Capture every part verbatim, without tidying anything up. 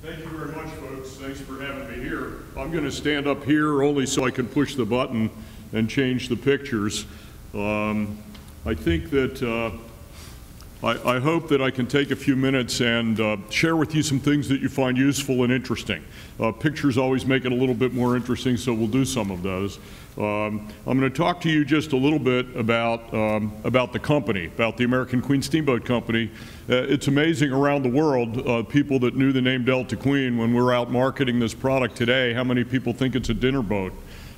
Thank you very much, folks. Thanks for having me here. I'm going to stand up here only so I can push the button and change the pictures. Um, I think that uh, I, I hope that I can take a few minutes and uh, share with you some things that you find useful and interesting. Uh, pictures always make it a little bit more interesting, so we'll do some of those. Um, I'm going to talk to you just a little bit about, um, about the company, about the American Queen Steamboat Company. Uh, it's amazing around the world, uh, people that knew the name Delta Queen when we're out marketing this product today, how many people think it's a dinner boat.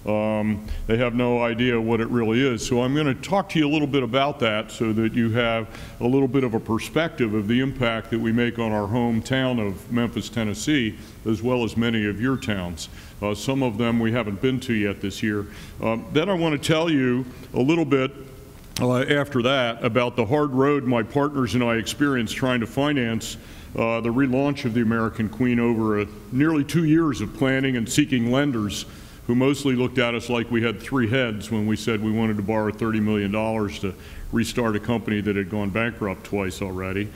Um, they have no idea what it really is. So I'm going to talk to you a little bit about that so that you have a little bit of a perspective of the impact that we make on our hometown of Memphis, Tennessee, as well as many of your towns. Uh, some of them we haven't been to yet this year. Um, then I want to tell you a little bit uh, after that about the hard road my partners and I experienced trying to finance uh, the relaunch of the American Queen over a, nearly two years of planning and seeking lenders who mostly looked at us like we had three heads when we said we wanted to borrow thirty million dollars to restart a company that had gone bankrupt twice already.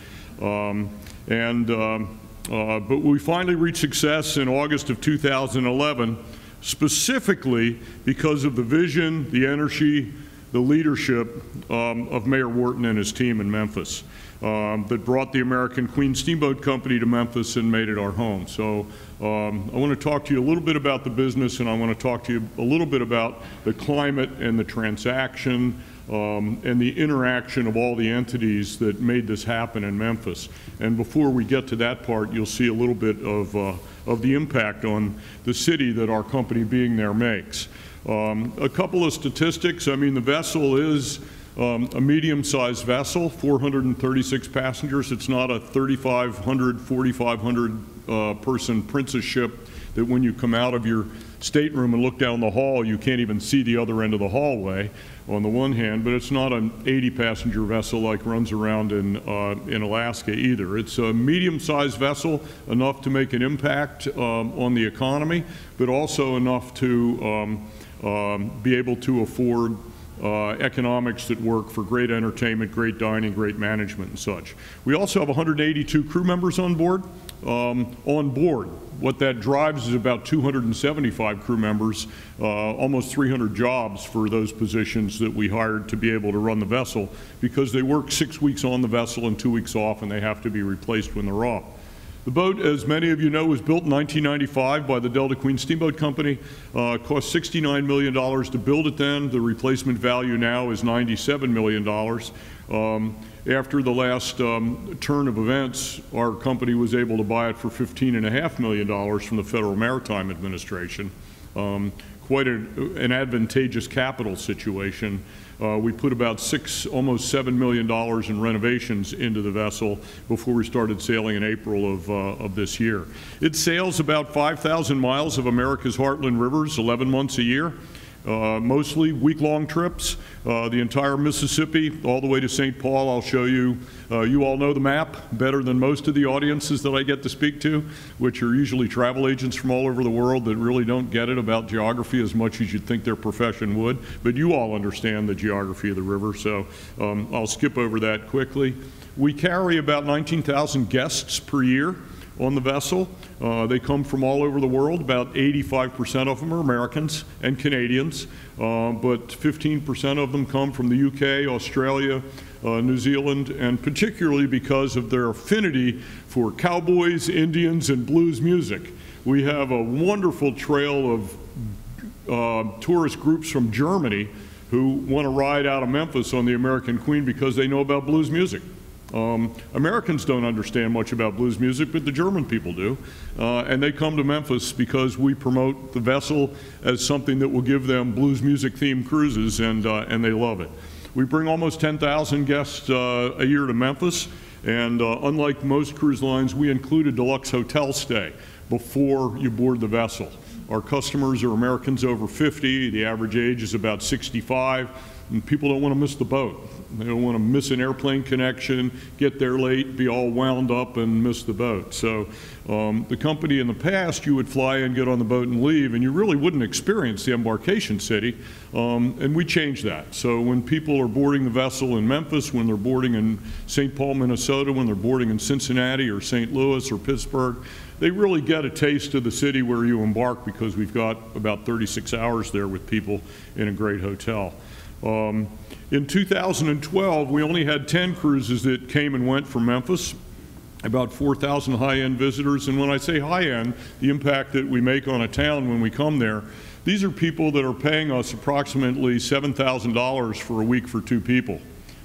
Um, and, um, uh, but we finally reached success in August of two thousand eleven, specifically because of the vision, the energy, the leadership um, of Mayor Wharton and his team in Memphis um, that brought the American Queen Steamboat Company to Memphis and made it our home. So um, I want to talk to you a little bit about the business, and I want to talk to you a little bit about the climate and the transaction um, and the interaction of all the entities that made this happen in Memphis. And before we get to that part, you'll see a little bit of, uh, of the impact on the city that our company being there makes. Um, a couple of statistics. I mean, the vessel is um, a medium-sized vessel, four hundred thirty-six passengers. It's not a thirty-five hundred, forty-five hundred uh, person princess ship that when you come out of your stateroom and look down the hall, you can't even see the other end of the hallway on the one hand, but it's not an eighty passenger vessel like runs around in, uh, in Alaska either. It's a medium-sized vessel, enough to make an impact um, on the economy, but also enough to um, Um, be able to afford uh, economics that work for great entertainment, great dining, great management and such. We also have one hundred eighty-two crew members on board. Um, on board, what that drives is about two hundred seventy-five crew members, uh, almost three hundred jobs for those positions that we hired to be able to run the vessel, because they work six weeks on the vessel and two weeks off, and they have to be replaced when they're off. The boat, as many of you know, was built in nineteen ninety-five by the Delta Queen Steamboat Company. Uh, cost sixty-nine million dollars to build it then. The replacement value now is ninety-seven million dollars. Um, after the last um, turn of events, our company was able to buy it for fifteen point five million dollars from the Federal Maritime Administration. Um, quite a, an advantageous capital situation. Uh, we put about six, almost seven million dollars in renovations into the vessel before we started sailing in April of, uh, of this year. It sails about five thousand miles of America's Heartland rivers, eleven months a year, uh, mostly week-long trips, uh, the entire Mississippi, all the way to Saint Paul. I'll show you. Uh, you all know the map better than most of the audiences that I get to speak to, which are usually travel agents from all over the world that really don't get it about geography as much as you'd think their profession would. But you all understand the geography of the river, so um, I'll skip over that quickly. We carry about nineteen thousand guests per year on the vessel. Uh, they come from all over the world. About eighty-five percent of them are Americans and Canadians, uh, but fifteen percent of them come from the U K, Australia, Uh, New Zealand, and particularly because of their affinity for cowboys, Indians, and blues music. We have a wonderful trail of uh, tourist groups from Germany who want to ride out of Memphis on the American Queen because they know about blues music. Um, Americans don't understand much about blues music, but the German people do, uh, and they come to Memphis because we promote the vessel as something that will give them blues music-themed cruises, and, uh, and they love it. We bring almost ten thousand guests uh, a year to Memphis, and uh, unlike most cruise lines, we include a deluxe hotel stay before you board the vessel. Our customers are Americans over fifty, the average age is about sixty-five, and people don't want to miss the boat. They don't want to miss an airplane connection, get there late, be all wound up and miss the boat. So um, the company in the past, you would fly in, get on the boat and leave, and you really wouldn't experience the embarkation city, um, and we changed that. So when people are boarding the vessel in Memphis, when they're boarding in Saint Paul, Minnesota, when they're boarding in Cincinnati or Saint Louis or Pittsburgh, they really get a taste of the city where you embark, because we've got about thirty-six hours there with people in a great hotel. Um, in two thousand twelve, we only had ten cruises that came and went from Memphis, about four thousand high-end visitors. And when I say high-end, the impact that we make on a town when we come there, these are people that are paying us approximately seven thousand dollars for a week for two people.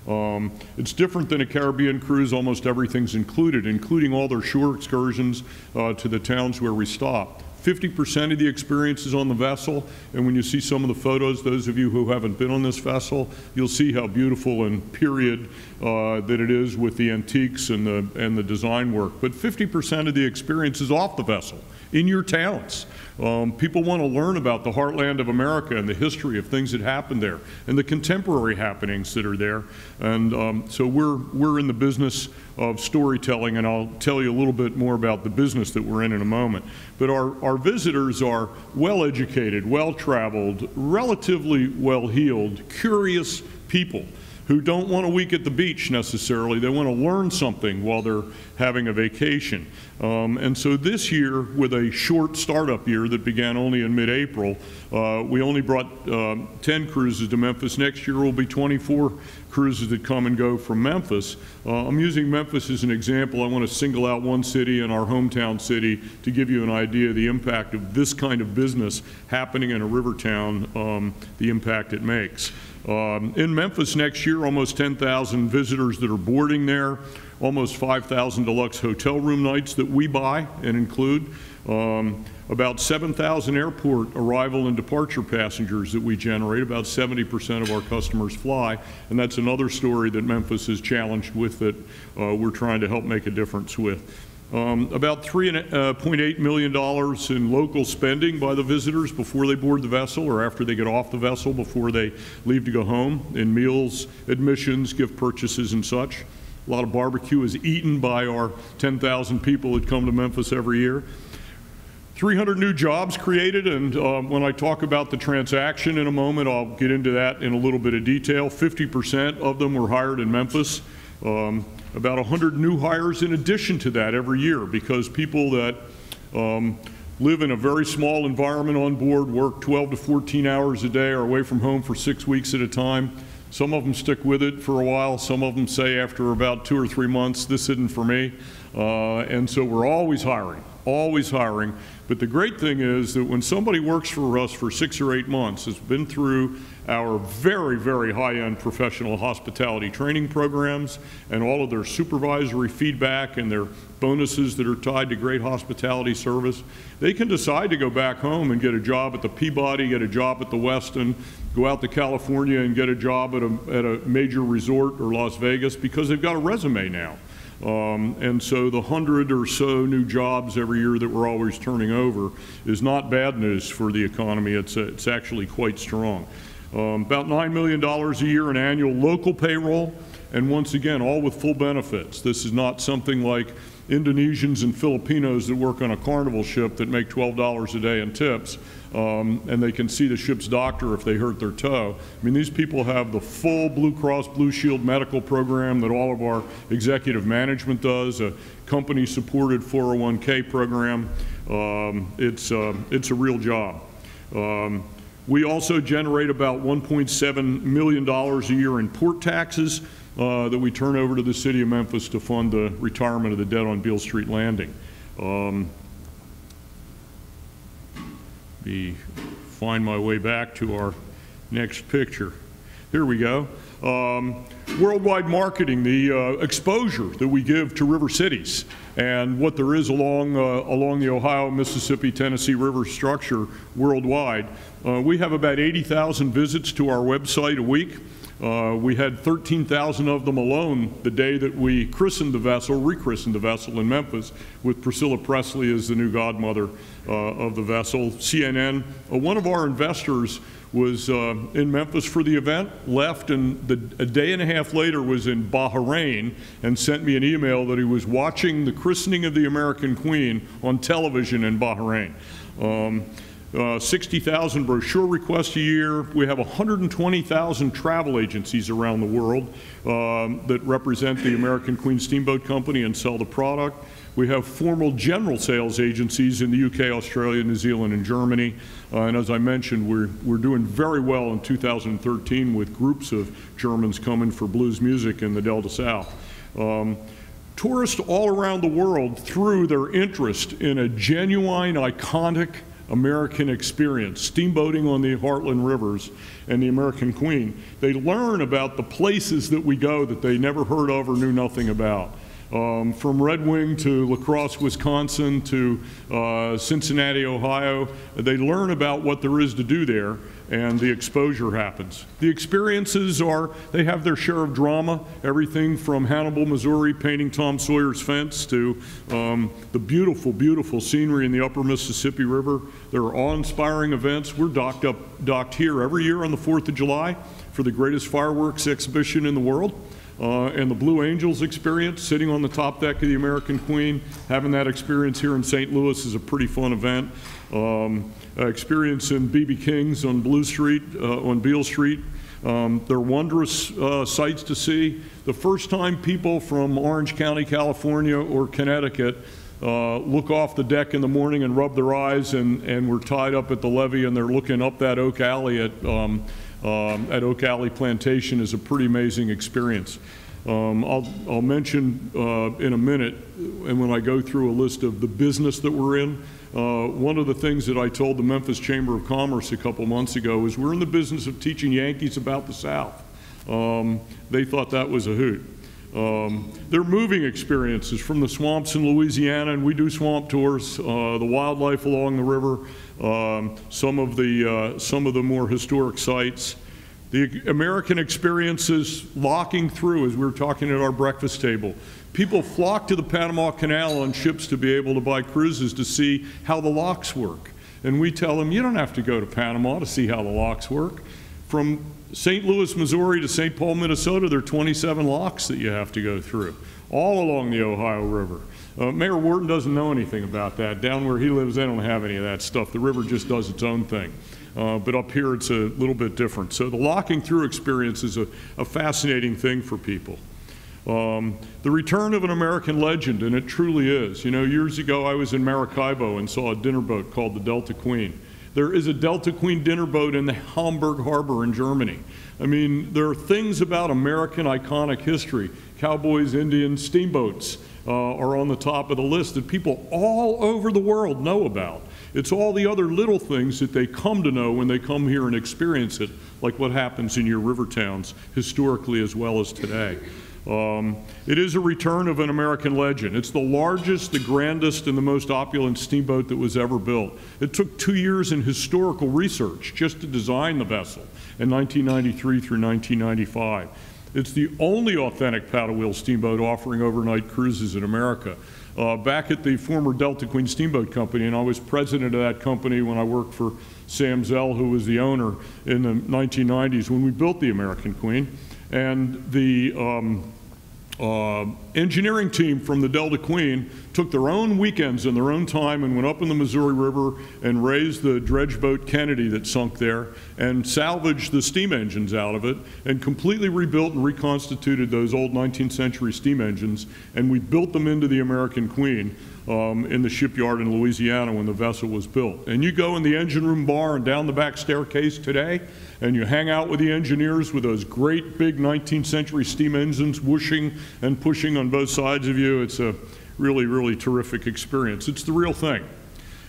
Um, it's different than a Caribbean cruise. Almost everything's included, including all their shore excursions uh, to the towns where we stop. fifty percent of the experience is on the vessel, and when you see some of the photos, those of you who haven't been on this vessel, you'll see how beautiful and period uh, that it is with the antiques and the, and the design work. But fifty percent of the experience is off the vessel, in your towns. Um, people want to learn about the heartland of America and the history of things that happened there and the contemporary happenings that are there. And um, so we're, we're in the business of storytelling, and I'll tell you a little bit more about the business that we're in in a moment. But our, our visitors are well-educated, well-traveled, relatively well-heeled, curious people who don't want a week at the beach necessarily. They want to learn something while they're having a vacation. Um, and so this year, with a short startup year that began only in mid-April, uh, we only brought uh, ten cruises to Memphis. Next year will be twenty-four cruises that come and go from Memphis. Uh, I'm using Memphis as an example. I want to single out one city in our hometown city to give you an idea of the impact of this kind of business happening in a river town, um, the impact it makes. Um, in Memphis next year, almost ten thousand visitors that are boarding there, almost five thousand deluxe hotel room nights that we buy and include, um, about seven thousand airport arrival and departure passengers that we generate. About seventy percent of our customers fly, and that's another story that Memphis is challenged with that uh, we're trying to help make a difference with. Um, about three point eight million dollars in local spending by the visitors before they board the vessel or after they get off the vessel, before they leave to go home, in meals, admissions, gift purchases and such. A lot of barbecue is eaten by our ten thousand people that come to Memphis every year. three hundred new jobs created, and um, when I talk about the transaction in a moment, I'll get into that in a little bit of detail. fifty percent of them were hired in Memphis. Um, about one hundred new hires in addition to that every year, because people that um, live in a very small environment on board, work twelve to fourteen hours a day, are away from home for six weeks at a time. Some of them stick with it for a while. Some of them say after about two or three months, this isn't for me. Uh, and so we're always hiring, always hiring. But the great thing is that when somebody works for us for six or eight months, has been through our very, very high-end professional hospitality training programs and all of their supervisory feedback and their bonuses that are tied to great hospitality service, they can decide to go back home and get a job at the Peabody, get a job at the Westin, go out to California and get a job at a, at a major resort or Las Vegas, because they've got a resume now. Um, and so the hundred or so new jobs every year that we're always turning over is not bad news for the economy. It's, a, it's actually quite strong. Um, about nine million dollars a year in annual local payroll, and once again, all with full benefits. This is not something like Indonesians and Filipinos that work on a Carnival ship that make twelve dollars a day in tips, um, and they can see the ship's doctor if they hurt their toe. I mean, these people have the full Blue Cross Blue Shield medical program that all of our executive management does, a company-supported four oh one K program. Um, it's, uh, it's a real job. Um, We also generate about one point seven million dollars a year in port taxes uh, that we turn over to the City of Memphis to fund the retirement of the debt on Beale Street Landing. Um, let me find my way back to our next picture. Here we go. Um, worldwide marketing, the uh, exposure that we give to river cities and what there is along, uh, along the Ohio, Mississippi, Tennessee River structure worldwide. Uh, we have about eighty thousand visits to our website a week. Uh, we had thirteen thousand of them alone the day that we christened the vessel, rechristened the vessel in Memphis, with Priscilla Presley as the new godmother uh, of the vessel. C N N, uh, one of our investors, was uh, in Memphis for the event, left, and the, a day and a half later was in Bahrain and sent me an email that he was watching the christening of the American Queen on television in Bahrain. Um, uh, sixty thousand brochure requests a year. We have one hundred twenty thousand travel agencies around the world um, that represent the American Queen Steamboat Company and sell the product. We have formal general sales agencies in the U K, Australia, New Zealand, and Germany. Uh, and as I mentioned, we're, we're doing very well in two thousand thirteen with groups of Germans coming for blues music in the Delta South. Um, tourists all around the world, through their interest in a genuine, iconic American experience, steamboating on the Heartland Rivers and the American Queen, they learn about the places that we go that they never heard of or knew nothing about. Um, from Red Wing to La Crosse, Wisconsin to uh, Cincinnati, Ohio, they learn about what there is to do there, and the exposure happens. The experiences are, they have their share of drama, everything from Hannibal, Missouri, painting Tom Sawyer's fence to um, the beautiful, beautiful scenery in the upper Mississippi River. There are awe-inspiring events. We're docked up, docked here every year on the fourth of July for the greatest fireworks exhibition in the world. Uh, and the Blue Angels experience, sitting on the top deck of the American Queen, having that experience here in Saint Louis is a pretty fun event. Um, experience in B B King's on Blue Street, uh, on Beale Street. Um, they're wondrous uh, sights to see. The first time people from Orange County, California, or Connecticut Uh, look off the deck in the morning and rub their eyes, and, and we're tied up at the levee and they're looking up that Oak Alley at, um, um, at Oak Alley Plantation is a pretty amazing experience. Um, I'll, I'll mention uh, in a minute, and when I go through a list of the business that we're in, uh, one of the things that I told the Memphis Chamber of Commerce a couple months ago is we're in the business of teaching Yankees about the South. Um, they thought that was a hoot. Um, they're moving experiences from the swamps in Louisiana, and we do swamp tours, uh, the wildlife along the river, um, some of the, uh, some of the more historic sites. The American experiences locking through, as we were talking at our breakfast table. People flock to the Panama Canal on ships to be able to buy cruises to see how the locks work. And we tell them, you don't have to go to Panama to see how the locks work. From Saint Louis, Missouri to Saint Paul, Minnesota, there are twenty-seven locks that you have to go through, all along the Ohio River. Uh, Mayor Wharton doesn't know anything about that. Down where he lives, they don't have any of that stuff. The river just does its own thing. Uh, but up here, it's a little bit different. So the locking through experience is a, a fascinating thing for people. Um, the return of an American legend, and it truly is. You know, years ago, I was in Maracaibo and saw a dinner boat called the Delta Queen. There is a Delta Queen dinner boat in the Hamburg Harbor in Germany. I mean, there are things about American iconic history. Cowboys, Indians, steamboats uh, are on the top of the list that people all over the world know about. It's all the other little things that they come to know when they come here and experience it, like what happens in your river towns historically as well as today. Um, it is a return of an American legend. It's the largest, the grandest, and the most opulent steamboat that was ever built. It took two years in historical research just to design the vessel in nineteen ninety-three through nineteen ninety-five. It's the only authentic paddle wheel steamboat offering overnight cruises in America. Uh, back at the former Delta Queen Steamboat Company, and I was president of that company when I worked for Sam Zell, who was the owner in the nineteen nineties when we built the American Queen. And the um, uh, engineering team from the Delta Queen took their own weekends and their own time and went up in the Missouri River and raised the dredge boat Kennedy that sunk there and salvaged the steam engines out of it and completely rebuilt and reconstituted those old nineteenth century steam engines, and we built them into the American Queen um, in the shipyard in Louisiana when the vessel was built. And you go in the engine room bar and down the back staircase today, and you hang out with the engineers with those great big nineteenth century steam engines whooshing and pushing on both sides of you. It's a really, really terrific experience. It's the real thing.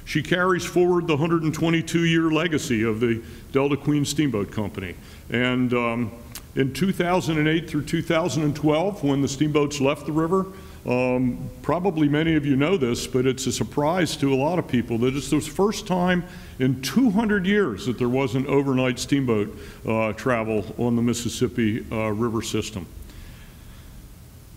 She carries forward the one hundred twenty-two year legacy of the Delta Queen Steamboat Company. And um, in two thousand eight through two thousand twelve, when the steamboats left the river, Um, probably many of you know this, but it's a surprise to a lot of people that it's the first time in two hundred years that there wasn't overnight steamboat uh, travel on the Mississippi uh, River system.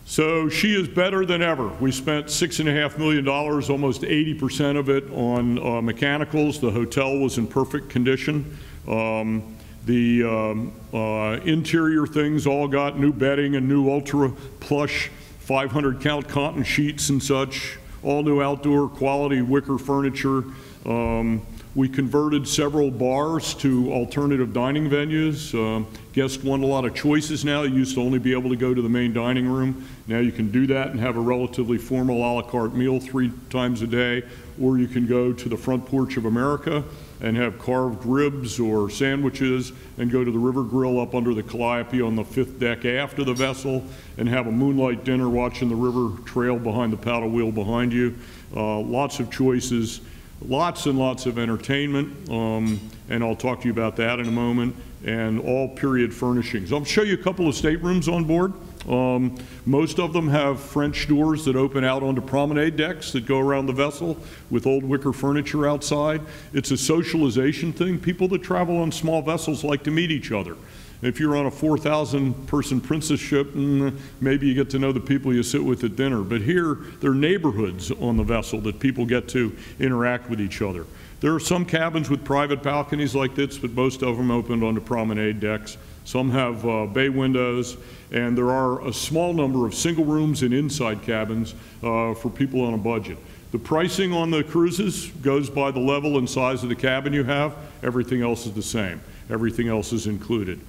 So she is better than ever. We spent six and a half million dollars, almost eighty percent of it on uh, mechanicals. The hotel was in perfect condition. Um, the um, uh, interior things all got new bedding and new ultra plush five hundred count cotton sheets and such, all new outdoor quality wicker furniture. Um, we converted several bars to alternative dining venues. Uh, guests want a lot of choices now. You used to only be able to go to the main dining room. Now you can do that and have a relatively formal a la carte meal three times a day, or you can go to the Front Porch of America and have carved ribs or sandwiches, and go to the River Grill up under the Calliope on the fifth deck after the vessel and have a moonlight dinner watching the river trail behind the paddle wheel behind you. Uh, lots of choices, lots and lots of entertainment, um, and I'll talk to you about that in a moment, and all period furnishings. I'll show you a couple of staterooms on board. Um, most of them have French doors that open out onto promenade decks that go around the vessel with old wicker furniture outside. It's a socialization thing. People that travel on small vessels like to meet each other. If you're on a four thousand person princess ship, maybe you get to know the people you sit with at dinner. But here, there are neighborhoods on the vessel that people get to interact with each other. There are some cabins with private balconies like this, but most of them opened onto promenade decks. Some have uh, bay windows, and there are a small number of single rooms and inside cabins uh, for people on a budget. The pricing on the cruises goes by the level and size of the cabin you have. Everything else is the same. Everything else is included.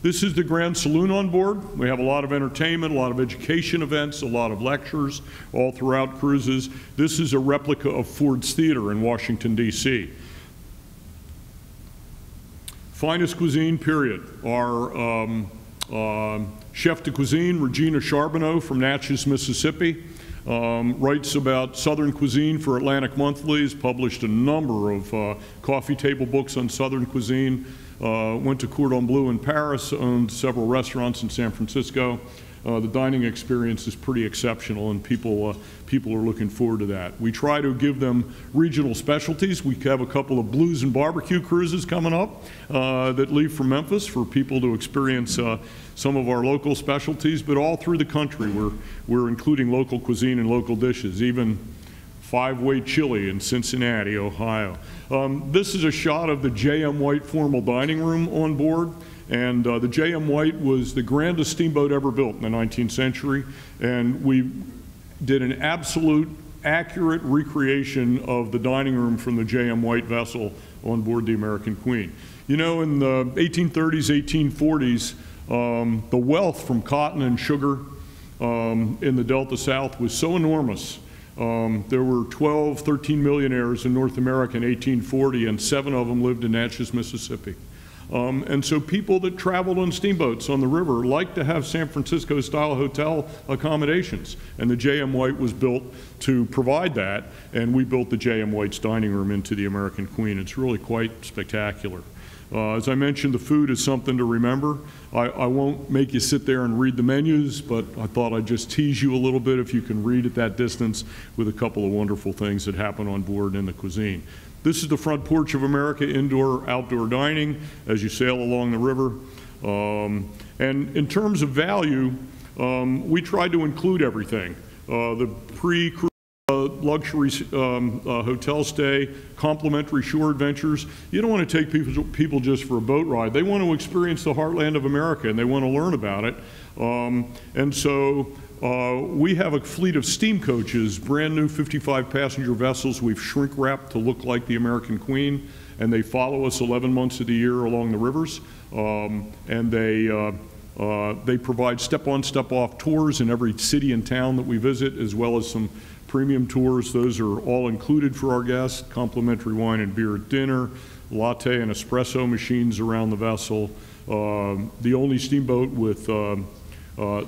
This is the Grand Saloon on board. We have a lot of entertainment, a lot of education events, a lot of lectures all throughout cruises. This is a replica of Ford's Theater in Washington, D C Finest cuisine, period. Our um, uh, chef de cuisine, Regina Charbonneau from Natchez, Mississippi, um, writes about Southern cuisine for Atlantic Monthly, has published a number of uh, coffee table books on Southern cuisine, uh, went to Cordon Bleu in Paris, owned several restaurants in San Francisco. Uh, the dining experience is pretty exceptional, and people, uh, people are looking forward to that. We try to give them regional specialties. We have a couple of blues and barbecue cruises coming up uh, that leave from Memphis for people to experience uh, some of our local specialties, but all through the country we're, we're including local cuisine and local dishes, even five-way chili in Cincinnati, Ohio. Um, this is a shot of the J M White formal dining room on board. And uh, the J M White was the grandest steamboat ever built in the nineteenth century, and we did an absolute, accurate recreation of the dining room from the J M White vessel on board the American Queen. You know, in the eighteen thirties, eighteen forties, um, the wealth from cotton and sugar um, in the Delta South was so enormous. Um, there were twelve, thirteen millionaires in North America in eighteen forty, and seven of them lived in Natchez, Mississippi. Um, and so people that traveled on steamboats on the river like to have San Francisco-style hotel accommodations, and the J M White was built to provide that, and we built the J M White's dining room into the American Queen. It's really quite spectacular. Uh, as I mentioned, the food is something to remember. I, I won't make you sit there and read the menus, but I thought I'd just tease you a little bit if you can read at that distance with a couple of wonderful things that happen on board in the cuisine. This is the Front Porch of America, indoor, outdoor dining as you sail along the river. Um, and in terms of value, um, we tried to include everything. Uh, the pre-cruise uh, luxury um, uh, hotel stay, complimentary shore adventures. You don't want to take people, people just for a boat ride. They want to experience the heartland of America, and they want to learn about it. Um, and so Uh, we have a fleet of steam coaches, brand new fifty-five passenger vessels we've shrink wrapped to look like the American Queen, and they follow us eleven months of the year along the rivers, um, and they, uh, uh, they provide step-on, step-off tours in every city and town that we visit, as well as some premium tours. Those are all included for our guests, complimentary wine and beer at dinner, latte and espresso machines around the vessel, uh, the only steamboat with uh, uh,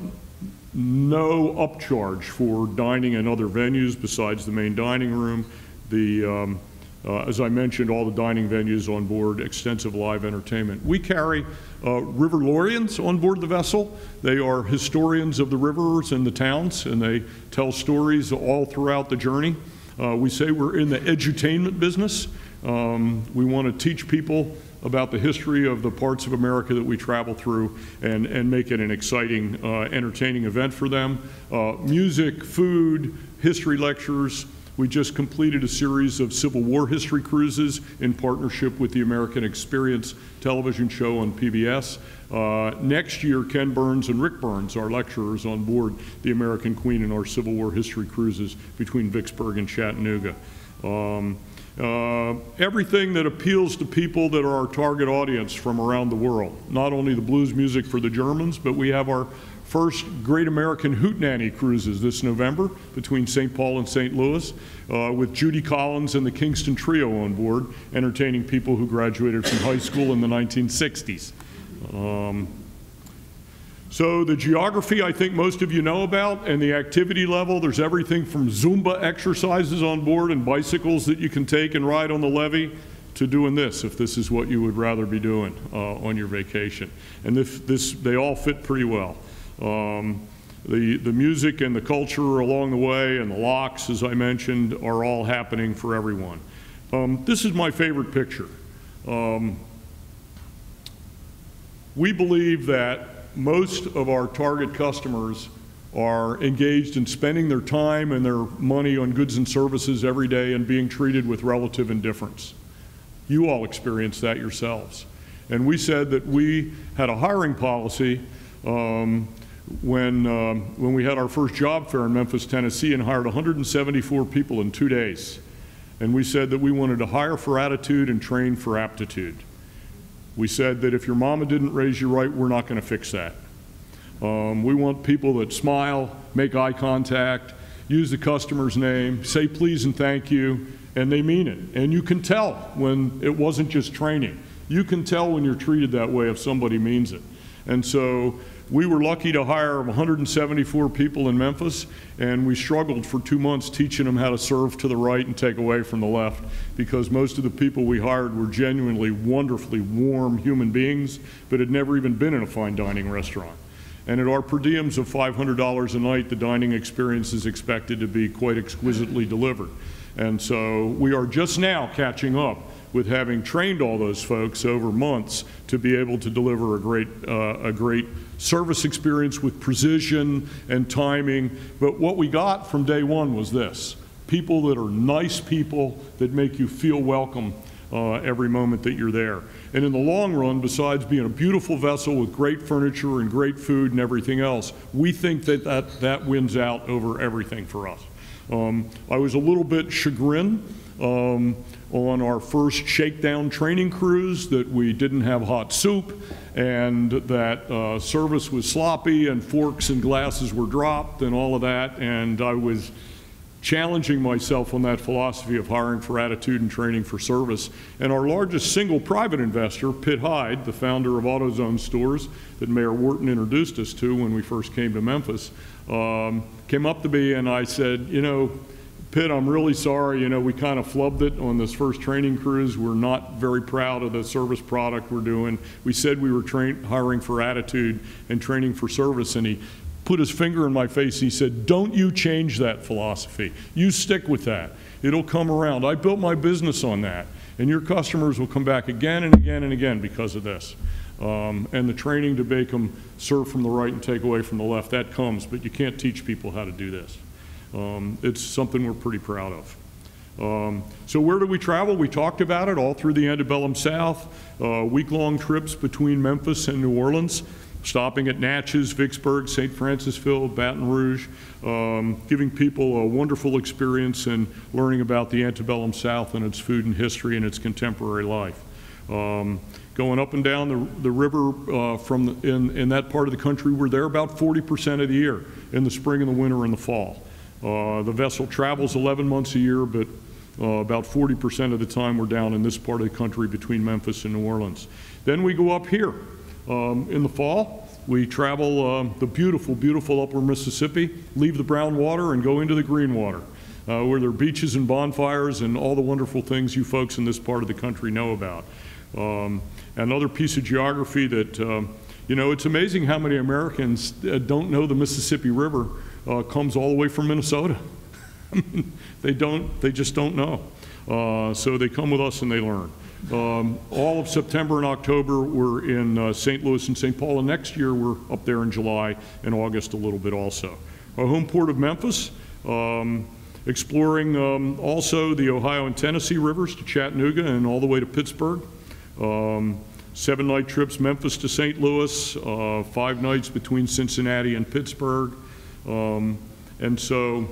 no upcharge for dining and other venues besides the main dining room. The, um, uh, as I mentioned, all the dining venues on board, extensive live entertainment. We carry uh, river Lorians on board the vessel. They are historians of the rivers and the towns, and they tell stories all throughout the journey. Uh, we say we're in the edutainment business. Um, we want to teach people about the history of the parts of America that we travel through, and, and make it an exciting, uh, entertaining event for them. Uh, music, food, history lectures. We just completed a series of Civil War history cruises in partnership with the American Experience television show on P B S. Uh, next year, Ken Burns and Rick Burns, our lecturers on board the American Queen, in our Civil War history cruises between Vicksburg and Chattanooga. Um, Uh, everything that appeals to people that are our target audience from around the world. Not only the blues music for the Germans, but we have our first Great American Hootenanny cruises this November between Saint Paul and Saint Louis, uh, with Judy Collins and the Kingston Trio on board, entertaining people who graduated from high school in the nineteen sixties. Um, So the geography, I think most of you know about, and the activity level. There's everything from Zumba exercises on board and bicycles that you can take and ride on the levee to doing this, if this is what you would rather be doing uh, on your vacation. And this, this, they all fit pretty well. Um, the, the music and the culture along the way and the locks, as I mentioned, are all happening for everyone. Um, this is my favorite picture. Um, we believe that most of our target customers are engaged in spending their time and their money on goods and services every day and being treated with relative indifference. You all experience that yourselves. And we said that we had a hiring policy um, when, um, when we had our first job fair in Memphis, Tennessee, and hired one hundred seventy-four people in two days. And we said that we wanted to hire for attitude and train for aptitude. We said that if your mama didn't raise you right, we're not going to fix that. Um, we want people that smile, make eye contact, use the customer's name, say please and thank you, and they mean it. And you can tell when it wasn't just training. You can tell when you're treated that way if somebody means it. And so we were lucky to hire one hundred seventy-four people in Memphis, and we struggled for two months teaching them how to serve to the right and take away from the left, because most of the people we hired were genuinely wonderfully warm human beings but had never even been in a fine dining restaurant. And at our per diems of five hundred dollars a night, the dining experience is expected to be quite exquisitely delivered. And so we are just now catching up with having trained all those folks over months to be able to deliver a great, uh, a great service experience with precision and timing. But what we got from day one was this: people that are nice people that make you feel welcome uh, every moment that you're there. And in the long run, besides being a beautiful vessel with great furniture and great food and everything else, we think that that, that wins out over everything for us. Um, I was a little bit chagrined um, on our first shakedown training cruise that we didn't have hot soup, and that uh, service was sloppy, and forks and glasses were dropped and all of that. And I was challenging myself on that philosophy of hiring for attitude and training for service. And our largest single private investor, Pitt Hyde, the founder of AutoZone stores that Mayor Wharton introduced us to when we first came to Memphis, um, came up to me, and I said, you know, Pitt, I'm really sorry, you know, we kind of flubbed it on this first training cruise. We're not very proud of the service product we're doing. We said we were train hiring for attitude and training for service, and he put his finger in my face. He said, don't you change that philosophy. You stick with that. It'll come around. I built my business on that, and your customers will come back again and again and again because of this. Um, and the training to make them serve from the right and take away from the left, that comes, but you can't teach people how to do this. Um, it's something we're pretty proud of. Um, so where do we travel? We talked about it all through the antebellum South, uh, week-long trips between Memphis and New Orleans, stopping at Natchez, Vicksburg, Saint Francisville, Baton Rouge, um, giving people a wonderful experience and learning about the antebellum South and its food and history and its contemporary life. Um, going up and down the, the river uh, from the, in, in that part of the country, we're there about forty percent of the year, in the spring and the winter and the fall. Uh, the vessel travels eleven months a year, but uh, about forty percent of the time we're down in this part of the country between Memphis and New Orleans. Then we go up here um, in the fall. We travel um, the beautiful, beautiful upper Mississippi, leave the brown water and go into the green water, uh, where there are beaches and bonfires and all the wonderful things you folks in this part of the country know about. Um, another piece of geography that, um, you know, it's amazing how many Americans don't know the Mississippi River Uh, comes all the way from Minnesota. They don't, they just don't know. Uh, so they come with us and they learn. Um, all of September and October we're in uh, Saint Louis and Saint Paul, and next year we're up there in July and August a little bit also. Our home port of Memphis, um, exploring um, also the Ohio and Tennessee rivers to Chattanooga and all the way to Pittsburgh. Um, seven night trips Memphis to Saint Louis, uh, five nights between Cincinnati and Pittsburgh. Um, and so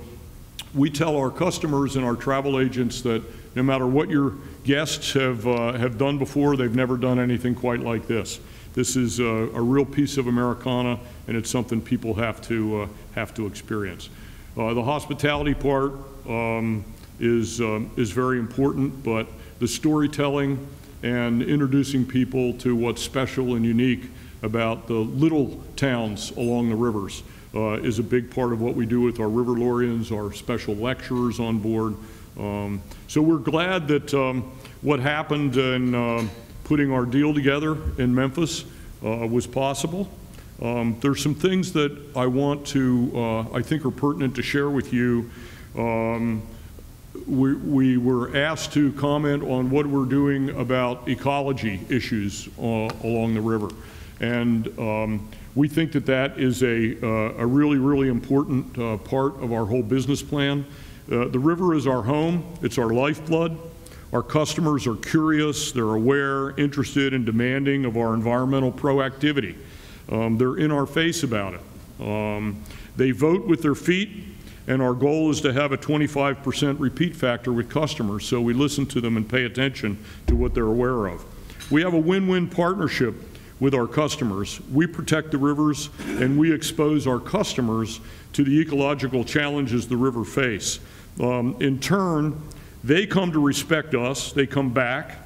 we tell our customers and our travel agents that no matter what your guests have, uh, have done before, they've never done anything quite like this. This is a, a real piece of Americana, and it's something people have to, uh, have to experience. Uh, the hospitality part um, is, um, is very important, but the storytelling and introducing people to what's special and unique about the little towns along the rivers uh, is a big part of what we do with our river Lorians, our special lecturers on board. Um, so we're glad that um, what happened in uh, putting our deal together in Memphis uh, was possible. Um, there's some things that I want to, uh, I think are pertinent to share with you. Um, we, we were asked to comment on what we're doing about ecology issues uh, along the river. And um, we think that that is a, uh, a really, really important uh, part of our whole business plan. Uh, the river is our home, it's our lifeblood. Our customers are curious, they're aware, interested, and demanding of our environmental proactivity. Um, they're in our face about it. Um, they vote with their feet, and our goal is to have a twenty-five percent repeat factor with customers, so we listen to them and pay attention to what they're aware of. We have a win-win partnership with our customers. We protect the rivers, and we expose our customers to the ecological challenges the river face. Um, in turn, they come to respect us, they come back,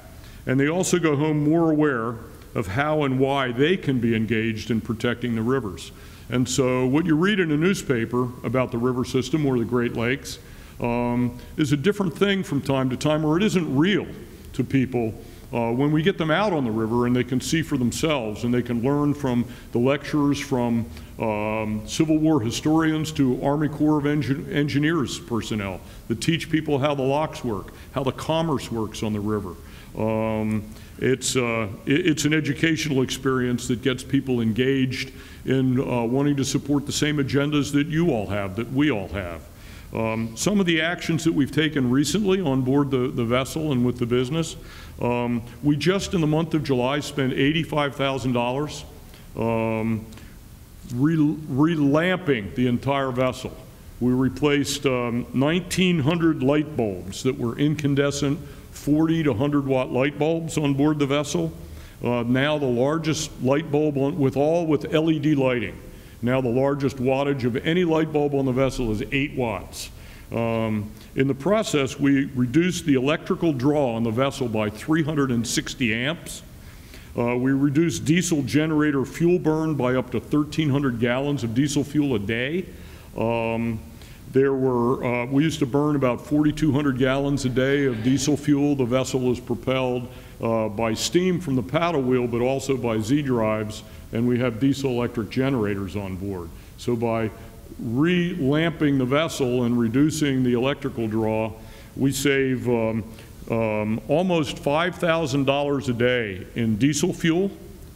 and they also go home more aware of how and why they can be engaged in protecting the rivers. And so what you read in a newspaper about the river system or the Great Lakes um, is a different thing from time to time, or it isn't real to people uh, when we get them out on the river and they can see for themselves and they can learn from the lecturers, from Um, Civil War historians to Army Corps of Eng- Engineers personnel that teach people how the locks work, how the commerce works on the river. Um, it's, uh, it, it's an educational experience that gets people engaged in uh, wanting to support the same agendas that you all have, that we all have. Um, some of the actions that we've taken recently on board the, the vessel and with the business, um, we just in the month of July spent eighty-five thousand dollars um, relamping the entire vessel. We replaced um, nineteen hundred light bulbs that were incandescent forty to one hundred watt light bulbs on board the vessel. Uh, now the largest light bulb on, with all with L E D lighting. Now the largest wattage of any light bulb on the vessel is eight watts. Um, in the process, we reduced the electrical draw on the vessel by three hundred sixty amps. Uh, we reduce diesel generator fuel burn by up to thirteen hundred gallons of diesel fuel a day. Um, there were, uh, we used to burn about forty-two hundred gallons a day of diesel fuel. The vessel is propelled uh, by steam from the paddle wheel, but also by Z-drives, and we have diesel electric generators on board. So by relamping the vessel and reducing the electrical draw, we save um, Um, almost five thousand dollars a day in diesel fuel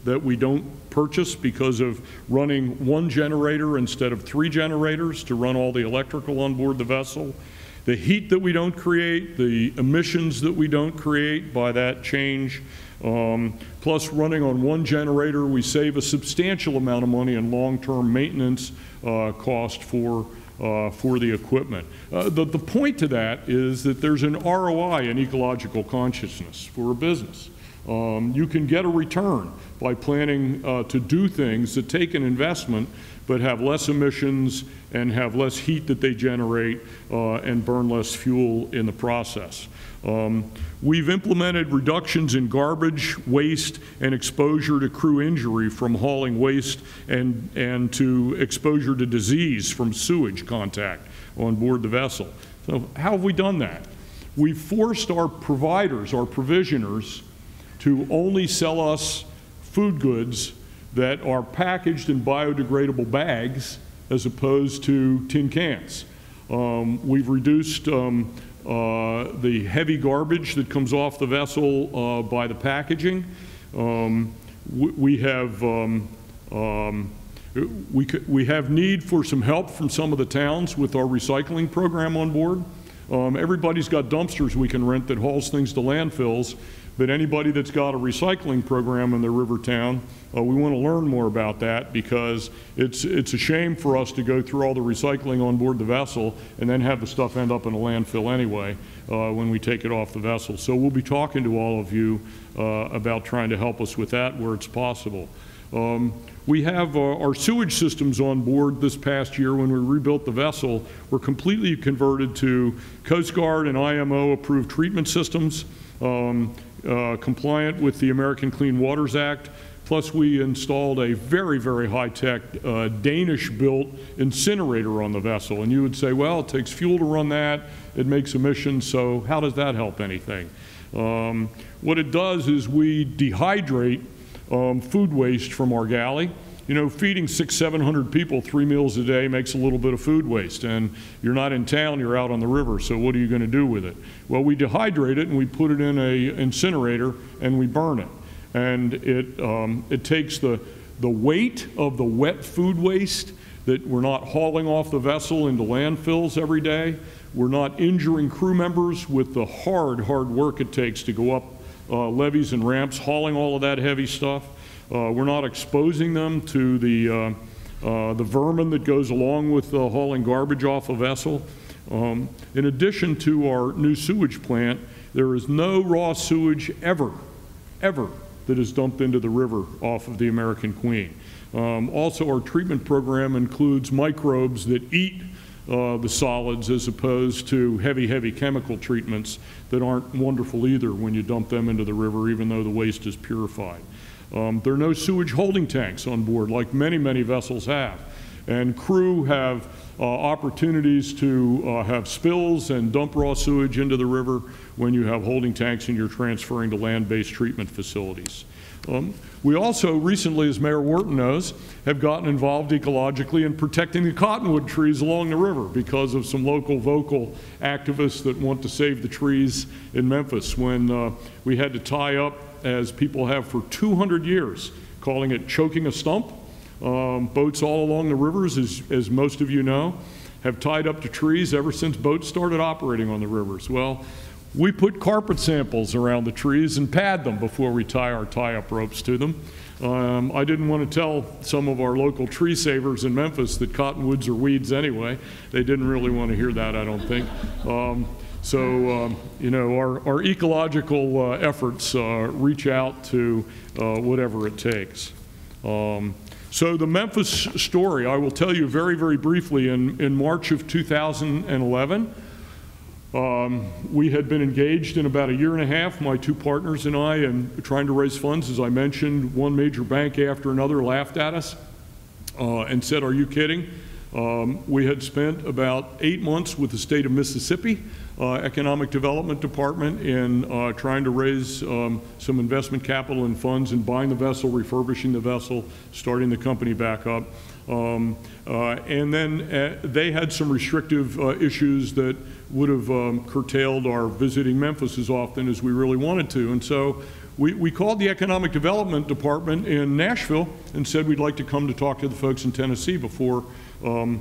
that we don't purchase because of running one generator instead of three generators to run all the electrical on board the vessel. The heat that we don't create, the emissions that we don't create by that change, um, plus running on one generator, we save a substantial amount of money in long-term maintenance uh, cost for Uh, for the equipment. Uh, the, the point to that is that there's an R O I in ecological consciousness for a business. Um, you can get a return by planning uh, to do things that take an investment but have less emissions and have less heat that they generate uh, and burn less fuel in the process. Um, we've implemented reductions in garbage, waste, and exposure to crew injury from hauling waste and, and to exposure to disease from sewage contact on board the vessel. So how have we done that? We've forced our providers, our provisioners, to only sell us food goods that are packaged in biodegradable bags as opposed to tin cans. Um, we've reduced um, Uh, the heavy garbage that comes off the vessel uh, by the packaging. Um, we, we have um, um, we, we have need for some help from some of the towns with our recycling program on board. Um, everybody's got dumpsters we can rent that hauls things to landfills, but anybody that's got a recycling program in their river town, uh, we want to learn more about that, because it's, it's a shame for us to go through all the recycling on board the vessel and then have the stuff end up in a landfill anyway uh, when we take it off the vessel. So we'll be talking to all of you uh, about trying to help us with that where it's possible. Um, we have uh, our sewage systems on board this past year when we rebuilt the vessel were completely converted to Coast Guard and I M O approved treatment systems, um, uh, compliant with the American Clean Waters Act. Plus we installed a very, very high-tech uh, Danish-built incinerator on the vessel. And you would say, well, it takes fuel to run that, it makes emissions, so how does that help anything? Um, what it does is we dehydrate Um, food waste from our galley. You know, feeding six, seven hundred people three meals a day makes a little bit of food waste, and you're not in town, you're out on the river, so what are you going to do with it? Well, we dehydrate it and we put it in an incinerator and we burn it. And it, um, it takes the, the weight of the wet food waste that we're not hauling off the vessel into landfills every day. We're not injuring crew members with the hard, hard work it takes to go up Uh, levees and ramps, hauling all of that heavy stuff. Uh, we're not exposing them to the, uh, uh, the vermin that goes along with uh, hauling garbage off a vessel. Um, in addition to our new sewage plant, there is no raw sewage ever, ever, that is dumped into the river off of the American Queen. Um, also, our treatment program includes microbes that eat Uh, the solids, as opposed to heavy, heavy chemical treatments that aren't wonderful either when you dump them into the river, even though the waste is purified. Um, there are no sewage holding tanks on board, like many, many vessels have. And crew have uh, opportunities to uh, have spills and dump raw sewage into the river when you have holding tanks and you're transferring to land-based treatment facilities. Um, we also recently, as Mayor Wharton knows, have gotten involved ecologically in protecting the cottonwood trees along the river because of some local vocal activists that want to save the trees in Memphis when uh, we had to tie up, as people have for two hundred years, calling it choking a stump. Um, boats all along the rivers, as, as most of you know, have tied up to trees ever since boats started operating on the rivers. Well, we put carpet samples around the trees and pad them before we tie our tie-up ropes to them. Um, I didn't want to tell some of our local tree savers in Memphis that cottonwoods are weeds anyway. They didn't really want to hear that, I don't think. Um, so, um, you know, our, our ecological uh, efforts uh, reach out to uh, whatever it takes. Um, so the Memphis story, I will tell you very, very briefly, in, in March of two thousand eleven, Um, we had been engaged in about a year and a half, my two partners and I, in trying to raise funds. As I mentioned, one major bank after another laughed at us uh, and said, "Are you kidding?" Um, we had spent about eight months with the state of Mississippi uh, Economic Development Department in uh, trying to raise um, some investment capital and funds in buying the vessel, refurbishing the vessel, starting the company back up. Um, uh, and then uh, they had some restrictive uh, issues that would have um, curtailed our visiting Memphis as often as we really wanted to. And so we, we called the Economic Development Department in Nashville and said we'd like to come to talk to the folks in Tennessee before Um,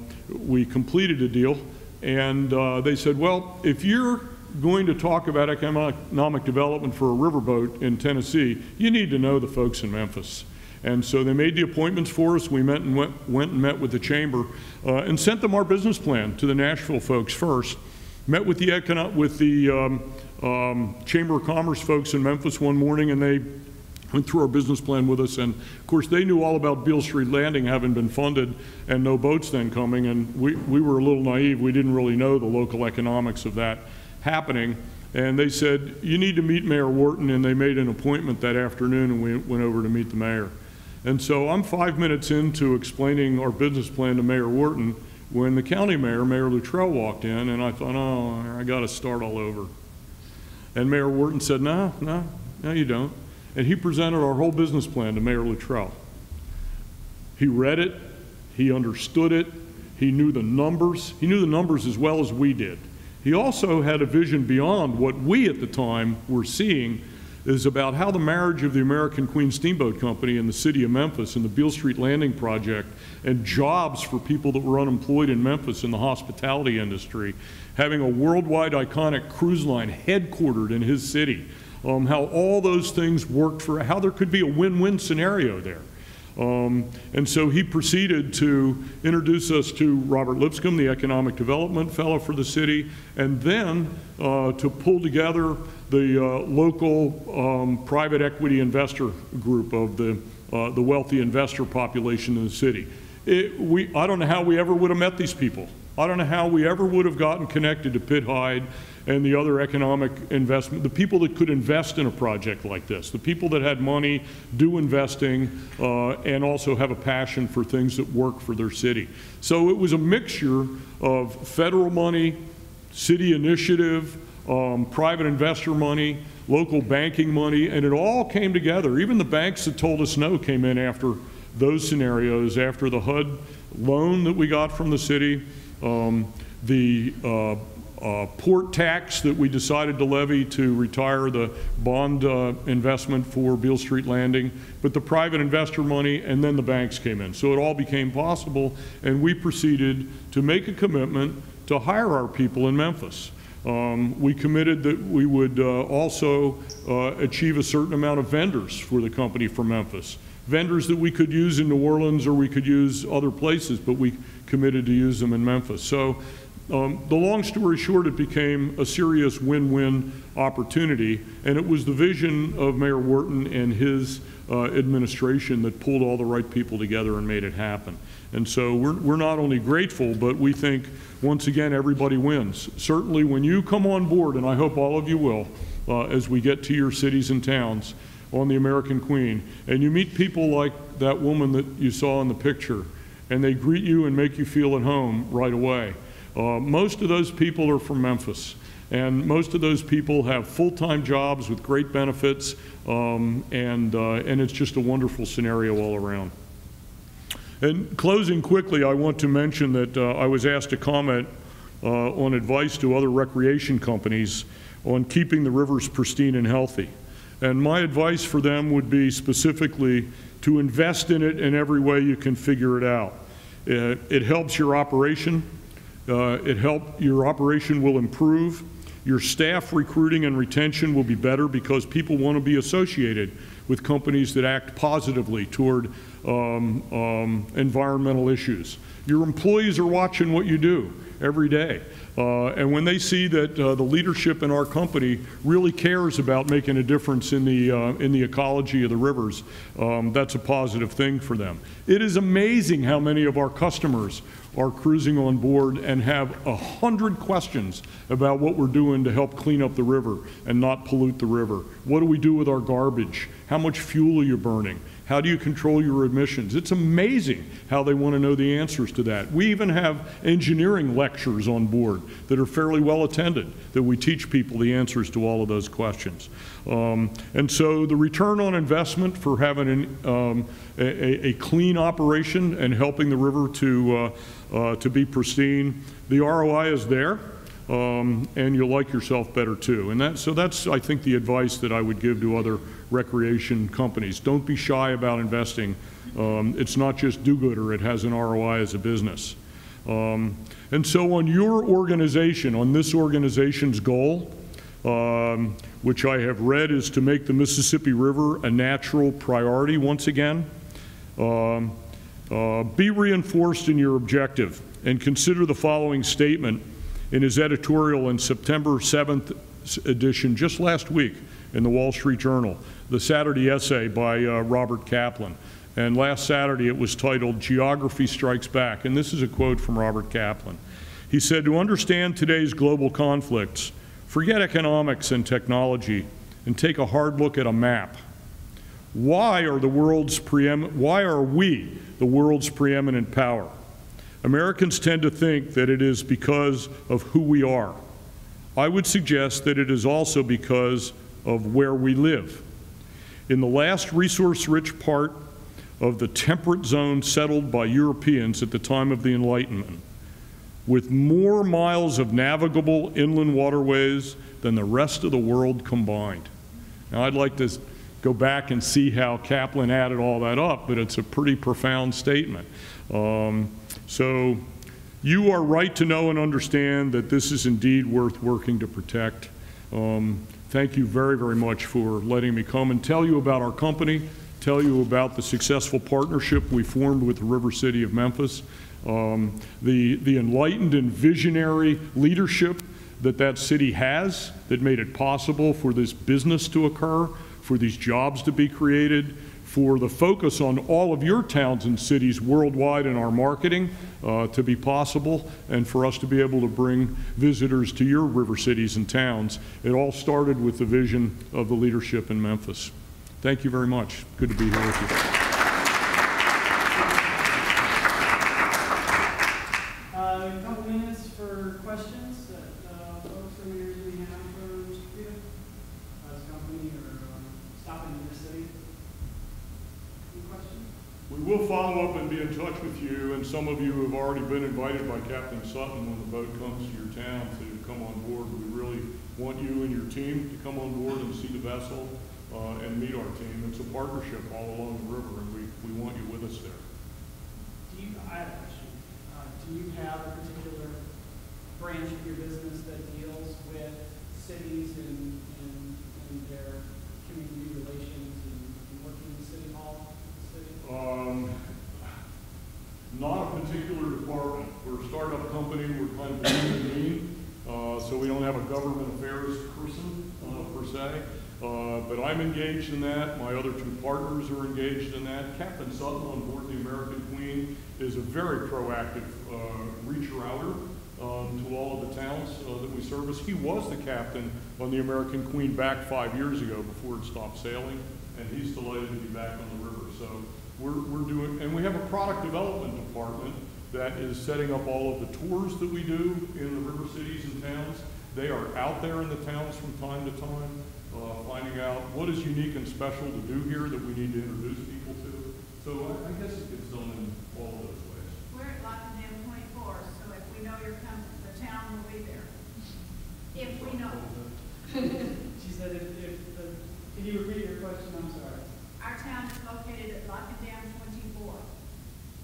we completed a deal. And uh, they said, well, if you're going to talk about economic development for a riverboat in Tennessee, you need to know the folks in Memphis. And so they made the appointments for us. We met and went, went and met with the chamber uh, and sent them our business plan to the Nashville folks first, met with the, econo with the um, um, Chamber of Commerce folks in Memphis one morning, and they went through our business plan with us. And of course they knew all about Beale Street Landing having been funded and no boats then coming, and we, we were a little naive. We didn't really know the local economics of that happening. And they said, you need to meet Mayor Wharton, and they made an appointment that afternoon, and we went over to meet the mayor. And so I'm five minutes into explaining our business plan to Mayor Wharton when the county mayor, Mayor Luttrell, walked in, and I thought, oh, I gotta start all over. And Mayor Wharton said, no, no, no you don't. And he presented our whole business plan to Mayor Luttrell. He read it, he understood it, he knew the numbers. He knew the numbers as well as we did. He also had a vision beyond what we at the time were seeing is about how the marriage of the American Queen Steamboat Company and the city of Memphis and the Beale Street Landing project and jobs for people that were unemployed in Memphis in the hospitality industry, having a worldwide iconic cruise line headquartered in his city, um, how all those things worked for, how there could be a win-win scenario there. Um, and so he proceeded to introduce us to Robert Lipscomb, the economic development fellow for the city, and then uh, to pull together the uh, local um, private equity investor group of the, uh, the wealthy investor population in the city. It, we, I don't know how we ever would have met these people. I don't know how we ever would have gotten connected to Pitt Hyde and the other economic investment, the people that could invest in a project like this, the people that had money, do investing, uh, and also have a passion for things that work for their city. So it was a mixture of federal money, city initiative, um, private investor money, local banking money, and it all came together. Even the banks that told us no came in after those scenarios, after the H U D loan that we got from the city, um, the uh, Uh, port tax that we decided to levy to retire the bond uh, investment for Beale Street Landing, but the private investor money, and then the banks came in. So it all became possible, and we proceeded to make a commitment to hire our people in Memphis. Um, we committed that we would uh, also uh, achieve a certain amount of vendors for the company for Memphis. Vendors that we could use in New Orleans or we could use other places, but we committed to use them in Memphis. So. Um, the long story short, it became a serious win-win opportunity, and it was the vision of Mayor Wharton and his uh, administration that pulled all the right people together and made it happen. And so we're, we're not only grateful, but we think, once again, everybody wins. Certainly when you come on board, and I hope all of you will, uh, as we get to your cities and towns on the American Queen, and you meet people like that woman that you saw in the picture, and they greet you and make you feel at home right away. Uh, most of those people are from Memphis, and most of those people have full-time jobs with great benefits, um, and, uh, and it's just a wonderful scenario all around. And closing quickly, I want to mention that uh, I was asked to comment uh, on advice to other recreation companies on keeping the rivers pristine and healthy. And my advice for them would be specifically to invest in it in every way you can figure it out. It, it helps your operation. Uh, it help, your operation will improve. Your staff recruiting and retention will be better because people want to be associated with companies that act positively toward um, um, environmental issues. Your employees are watching what you do every day. Uh, and when they see that uh, the leadership in our company really cares about making a difference in the, uh, in the ecology of the rivers, um, that's a positive thing for them. It is amazing how many of our customers are cruising on board and have a hundred questions about what we're doing to help clean up the river and not pollute the river. What do we do with our garbage? How much fuel are you burning? How do you control your emissions? It's amazing how they want to know the answers to that. We even have engineering lectures on board that are fairly well attended, that we teach people the answers to all of those questions. Um, and so the return on investment for having an, um, a, a clean operation and helping the river to, uh, uh, to be pristine, the R O I is there. Um, and you'll like yourself better too. And that, so that's, I think, the advice that I would give to other recreation companies. Don't be shy about investing. Um, it's not just do-gooder, it has an R O I as a business. Um, and so on your organization, on this organization's goal, um, which I have read is to make the Mississippi River a natural priority once again, um, uh, be reinforced in your objective and consider the following statement in his editorial in September seventh edition, just last week, in the Wall Street Journal, the Saturday essay by uh, Robert Kaplan. And last Saturday it was titled, "Geography Strikes Back." And this is a quote from Robert Kaplan. He said, "To understand today's global conflicts, forget economics and technology and take a hard look at a map. Why are, the world's preeminent, why are we the world's preeminent power? Americans tend to think that it is because of who we are. I would suggest that it is also because of where we live. In the last resource-rich part of the temperate zone settled by Europeans at the time of the Enlightenment, with more miles of navigable inland waterways than the rest of the world combined, Now, I'd like to go back and see how Kaplan added all that up, but it's a pretty profound statement. Um, so you are right to know and understand that this is indeed worth working to protect. Um, thank you very, very much for letting me come and tell you about our company, tell you about the successful partnership we formed with the River City of Memphis, um, the, the enlightened and visionary leadership that that city has that made it possible for this business to occur, for these jobs to be created, for the focus on all of your towns and cities worldwide in our marketing uh, to be possible, and for us to be able to bring visitors to your river cities and towns. It all started with the vision of the leadership in Memphis. Thank you very much. Good to be here with you. Uh, a couple minutes for questions that uh, folks from here usually have for Mister Peter, uh, his company, or um, stopping in your city. We will follow up and be in touch with you, and some of you have already been invited by Captain Sutton when the boat comes to your town to come on board. We really want you and your team to come on board and see the vessel uh, and meet our team. It's a partnership all along the river, and we, we want you with us there. Do you, I have a question. Uh, do you have a particular branch of your business that deals with cities and, and, and their community relations and, and working in City Hall? Um, not a particular department. We're a startup company. We're kind of lean and mean, uh, so we don't have a government affairs person uh, per se. Uh, but I'm engaged in that. My other two partners are engaged in that. Captain Sutton on board the American Queen is a very proactive uh, reacher outer um, to all of the towns uh, that we service. He was the captain on the American Queen back five years ago before it stopped sailing, and he's delighted to be back on the river. So. We're, we're doing, and we have a product development department that is setting up all of the tours that we do in the river cities and towns. They are out there in the towns from time to time, uh, finding out what is unique and special to do here that we need to introduce people to. So I, I guess it gets done in all of those ways. We're at Lock and Dam twenty-four, so if we know you're coming, the town will be there. If we know. She said, if, if, if, can you repeat your question? I'm sorry. Our town is located at Lock and Dam twenty-four.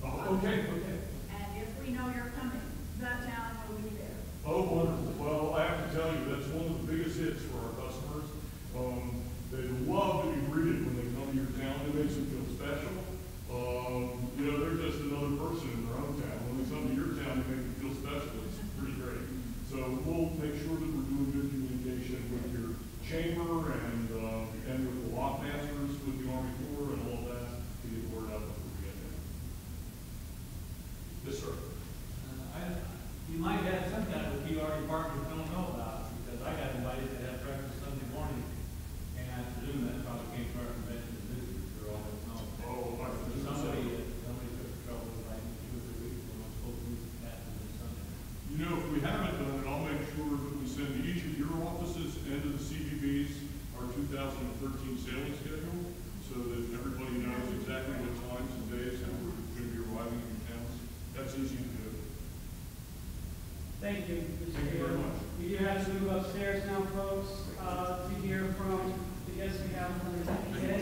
Oh, okay, okay. And if we know you're coming, the town will be there. Oh, wonderful. Well, I have to tell you, that's one of the biggest hits for our customers. Um, they love to be greeted when they come to your town. It makes them feel special. Um, you know, they're just another person in their own town. When they come to your town, they make them feel special. It's pretty great. So we'll make sure that we're doing good communication with your chamber and uh, and with the lot masters, with the Army Corps and all that, to get word out before we get there. Yes, sir. Uh, I, you might have some kind of a P R department you don't know about, because I got invited to have breakfast Sunday morning, and I presume that probably came from our convention and visitors for all that time. Oh, I presume somebody, so. uh, somebody took the trouble to write two or three weeks when I'm supposed to do that this Sunday. You know, if we haven't done it, I'll make sure that we send to each of your offices and to the C B B's our two thousand thirteen sailing schedule, so that everybody knows exactly what times and days and we're going to be arriving in towns. That's easy to do. Thank you, Mister Thank you very much. We do have to move upstairs now, folks, uh, to hear from the guests we have from the